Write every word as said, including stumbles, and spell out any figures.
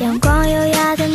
阳光优雅的